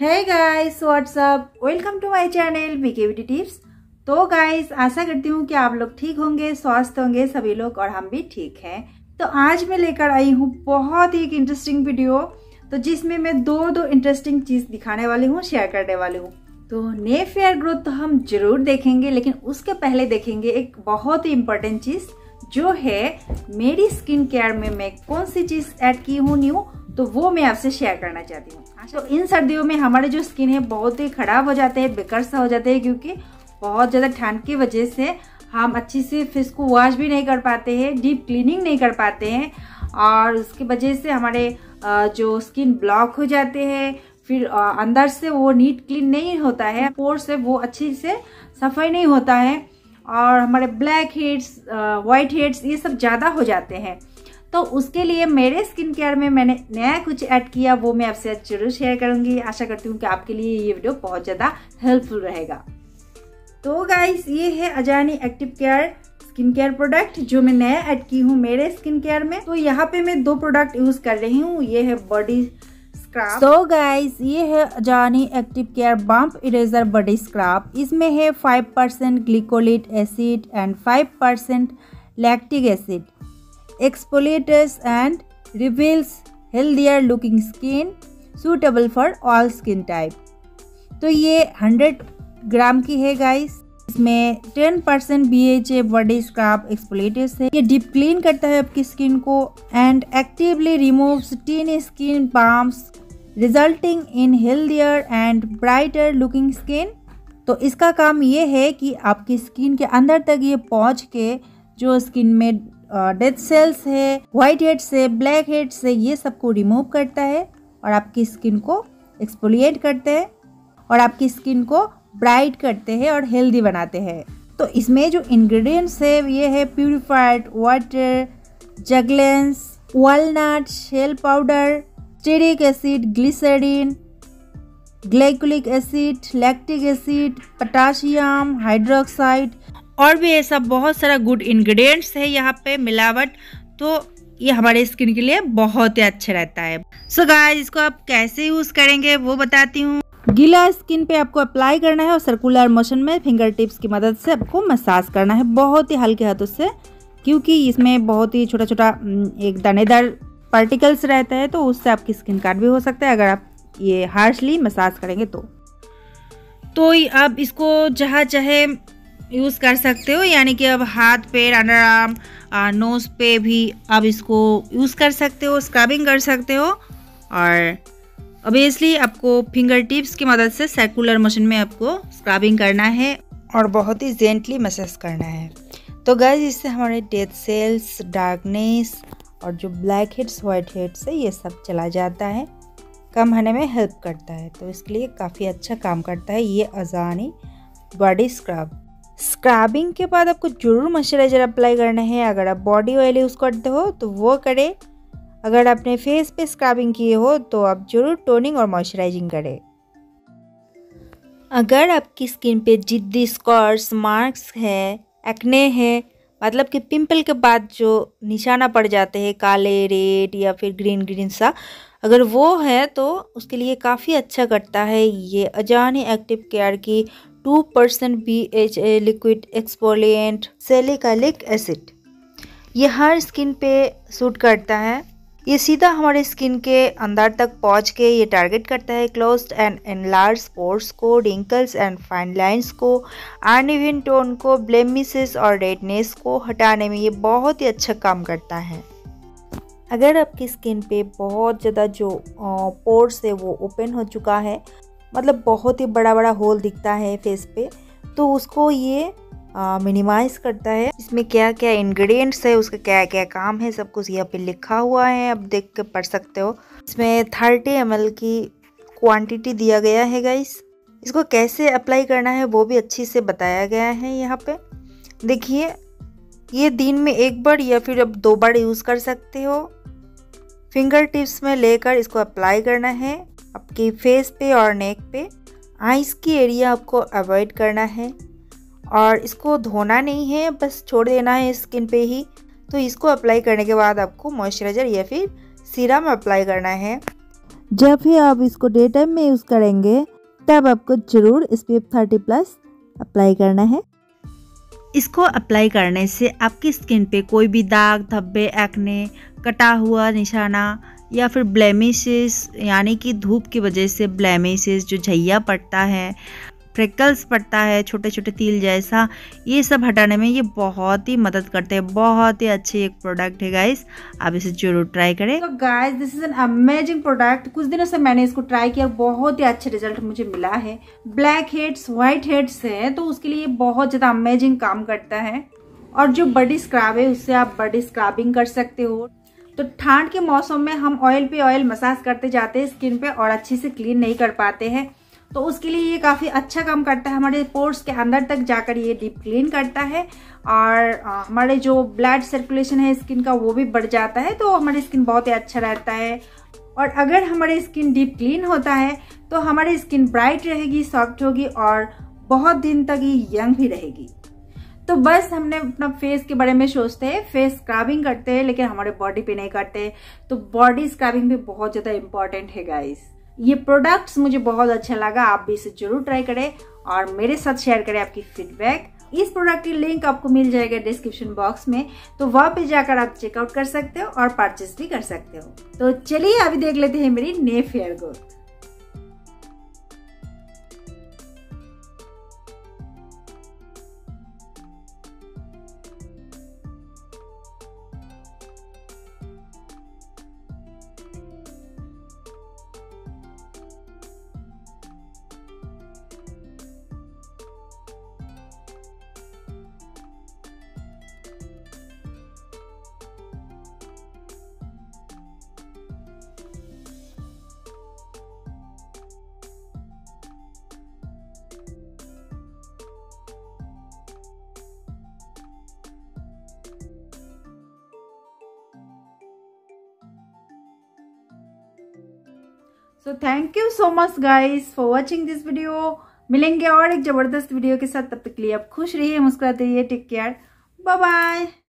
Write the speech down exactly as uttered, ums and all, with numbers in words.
Hey guys what's up, welcome to my channel BKBT tips. तो guys आशा करती हूँ कि आप लोग ठीक होंगे, स्वस्थ होंगे सभी लोग और हम भी ठीक हैं। तो आज मैं लेकर आई हूँ बहुत ही एक इंटरेस्टिंग वीडियो, तो जिसमें मैं दो दो इंटरेस्टिंग चीज़ दिखाने वाली हूँ, शेयर करने वाली हूँ। तो नेफ हेयर ग्रोथ तो हम जरूर देखेंगे, लेकिन उसके पहले देखेंगे एक बहुत ही इम्पोर्टेंट चीज़, जो है मेरी स्किन केयर में मैं कौन सी चीज़ ऐड की हूँ न्यू, तो वो मैं आपसे शेयर करना चाहती हूँ। तो इन सर्दियों में हमारे जो स्किन है बहुत ही खराब हो जाते हैं, बेकार सा हो जाते हैं, क्योंकि बहुत ज़्यादा ठंड की वजह से हम अच्छी से फेस को वॉश भी नहीं कर पाते हैं, डीप क्लीनिंग नहीं कर पाते हैं, और उसकी वजह से हमारे जो स्किन ब्लॉक हो जाते हैं, फिर अंदर से वो नीट क्लीन नहीं होता है, पोर्स है वो अच्छे से सफाई नहीं होता है, और हमारे ब्लैक हेड्स, वाइट हेड्स ये सब ज़्यादा हो जाते हैं। तो उसके लिए मेरे स्किन केयर में मैंने नया कुछ ऐड किया, वो मैं आपसे जरूर शेयर करूंगी। आशा करती हूँ कि आपके लिए ये वीडियो बहुत ज़्यादा हेल्पफुल रहेगा। तो गाइस ये है अजानी active care skin care product, जो मैं नया ऐड की हूँ मेरे स्किन केयर में। तो यहाँ पे मैं दो प्रोडक्ट यूज़ कर रही हूँ, ये है बॉडी स्क्रब। तो गाइस ये है अजानी active care bump eraser body scrub. इसमें है five percent glycolic acid and five percent lactic acid, exfoliates and reveals healthier looking skin, suitable for all skin type। तो ये सौ ग्राम की है गाइस। इसमें ten percent B H A body scrub exfoliates है, ये डीप क्लीन करता है आपकी स्किन को and actively removes teen skin bumps, resulting in healthier and brighter looking skin. तो इसका काम ये है कि आपकी स्किन के अंदर तक ये पहुँच के जो स्किन में डेड uh, सेल्स है, वाइट हेड्स है, ब्लैक हेड्स है, ये सबको रिमूव करता है और आपकी स्किन को एक्सफोलिएट करते हैं और आपकी स्किन को ब्राइट करते हैं और हेल्दी बनाते हैं। तो इसमें जो इंग्रेडिएंट्स है ये है purified water, juglans, walnut shell powder, stearic acid, glycerin, glycolic acid, lactic acid, potassium hydroxide और भी ऐसा बहुत सारा गुड इंग्रेडिएंट्स है यहाँ पे मिलावट। तो ये हमारे स्किन के लिए बहुत ही अच्छा रहता है। सो so गाइस इसको आप कैसे यूज़ करेंगे वो बताती हूँ। गीला स्किन पे आपको अप्लाई करना है और सर्कुलर मोशन में फिंगर टिप्स की मदद से आपको मसाज करना है, बहुत ही हल्के हाथों से, क्योंकि इसमें बहुत ही छोटा छोटा एक दानेदार पार्टिकल्स रहता है, तो उससे आपकी स्किन कार्ड भी हो सकता है अगर आप ये हार्शली मसाज करेंगे तो। तो आप इसको जहाँ चाहे यूज़ कर सकते हो, यानी कि अब हाथ पे, अंडर आर्म, नोज पे भी आप इसको यूज़ कर सकते हो, स्क्रबिंग कर सकते हो। और ऑब्वियसली आपको फिंगर टिप्स की मदद से सर्कुलर मोशन में आपको स्क्रबिंग करना है और बहुत ही जेंटली मसाज करना है। तो गाइस इससे हमारे डेड सेल्स, डार्कनेस और जो ब्लैक हेड्स, वाइट हेड्स है ये सब चला जाता है, कम होने में हेल्प करता है। तो इसके लिए काफ़ी अच्छा काम करता है ये अजानी बॉडी स्क्रब। स्क्रबिंग के बाद आपको जरूर मॉइस्चराइजर अप्लाई करना है। अगर आप बॉडी ऑयल यूज़ करते हो तो वो करें, अगर आपने फेस पे स्क्रबिंग किए हो तो आप जरूर टोनिंग और मॉइस्चराइजिंग करें। अगर आपकी स्किन पे जिद्दी स्कॉर्स, मार्क्स है, एक्ने है, मतलब कि पिंपल के बाद जो निशाना पड़ जाते हैं काले, रेड या फिर ग्रीन ग्रीन सा, अगर वो है तो उसके लिए काफ़ी अच्छा करता है ये अजानी एक्टिव केयर की two percent B H A liquid exfoliant salicylic acid. ये हर स्किन पे सूट करता है, ये सीधा हमारे स्किन के अंदर तक पहुंच के ये टारगेट करता है क्लोज्ड एंड एनलार्ज पोर्स को, रिंकल्स एंड फाइन लाइंस को, अनइवन टोन को, ब्लेमिशेस और रेडनेस को हटाने में ये बहुत ही अच्छा काम करता है। अगर आपकी स्किन पे बहुत ज़्यादा जो पोर्स है वो ओपन हो चुका है, मतलब बहुत ही बड़ा बड़ा होल दिखता है फेस पे, तो उसको ये मिनिमाइज करता है। इसमें क्या क्या इंग्रेडिएंट्स है, उसका क्या क्या काम है, सब कुछ यहाँ पे लिखा हुआ है, आप देख के पढ़ सकते हो। इसमें थर्टी एम एल की क्वांटिटी दिया गया है गाइस। इसको कैसे अप्लाई करना है वो भी अच्छे से बताया गया है यहाँ पे। देखिए ये दिन में एक बार या फिर आप दो बार यूज़ कर सकते हो। फिंगर टिप्स में लेकर इसको अप्लाई करना है आपके फेस पे और नेक पे। आइज़ की एरिया आपको अवॉइड करना है और इसको धोना नहीं है, बस छोड़ देना है स्किन पे ही। तो इसको अप्लाई करने के बाद आपको मॉइस्चराइज़र या फिर सीरम अप्लाई करना है। जब भी आप इसको डे टाइम में यूज़ करेंगे तब आपको ज़रूर S P F thirty plus apply करना है। इसको अप्लाई करने से आपकी स्किन पे कोई भी दाग धब्बे, एक्ने, कटा हुआ निशाना या फिर ब्लेमिशेस यानी कि धूप की वजह से ब्लेमिशेस जो झैया पड़ता है, फ्रेकल्स पड़ता है, छोटे छोटे तिल जैसा, ये सब हटाने में ये बहुत ही मदद करते हैं। बहुत ही अच्छे एक प्रोडक्ट है गाइस, आप इसे जरूर ट्राई करें। तो guys this is an amazing product. कुछ दिनों से मैंने इसको ट्राई किया, बहुत ही अच्छे रिजल्ट मुझे मिला है। ब्लैक हेड्स, व्हाइट हेड्स है तो उसके लिए बहुत ज़्यादा अमेजिंग काम करता है। और जो बॉडी स्क्रब है उससे आप बॉडी स्क्रबिंग कर सकते हो। तो ठंड के मौसम में हम ऑयल पे ऑयल मसाज करते जाते हैं स्किन पे और अच्छे से क्लीन नहीं कर पाते हैं, तो उसके लिए ये काफ़ी अच्छा काम करता है। हमारे पोर्स के अंदर तक जाकर ये डीप क्लीन करता है और हमारे जो ब्लड सर्कुलेशन है स्किन का वो भी बढ़ जाता है, तो हमारी स्किन बहुत ही अच्छा रहता है। और अगर हमारी स्किन डीप क्लीन होता है तो हमारी स्किन ब्राइट रहेगी, सॉफ्ट होगी और बहुत दिन तक ये यंग भी रहेगी। तो बस हमने अपना फेस के बारे में सोचते हैं, फेस स्क्रबिंग करते हैं लेकिन हमारे बॉडी पे नहीं करते, तो बॉडी स्क्रबिंग भी बहुत ज़्यादा इम्पॉर्टेंट है गाइस। ये प्रोडक्ट्स मुझे बहुत अच्छा लगा, आप भी इसे जरूर ट्राई करें और मेरे साथ शेयर करें आपकी फीडबैक। इस प्रोडक्ट की लिंक आपको मिल जाएगा डिस्क्रिप्शन बॉक्स में, तो वहाँ पे जाकर आप चेकआउट कर सकते हो और परचेस भी कर सकते हो। तो चलिए अभी देख लेते हैं मेरी नए फेयर ग्रोथ। तो thank you so much guys for watching this video. मिलेंगे और एक जबरदस्त वीडियो के साथ, तब तक के लिए आप खुश रहिए, मुस्कुराते रहिए। Take care, bye bye.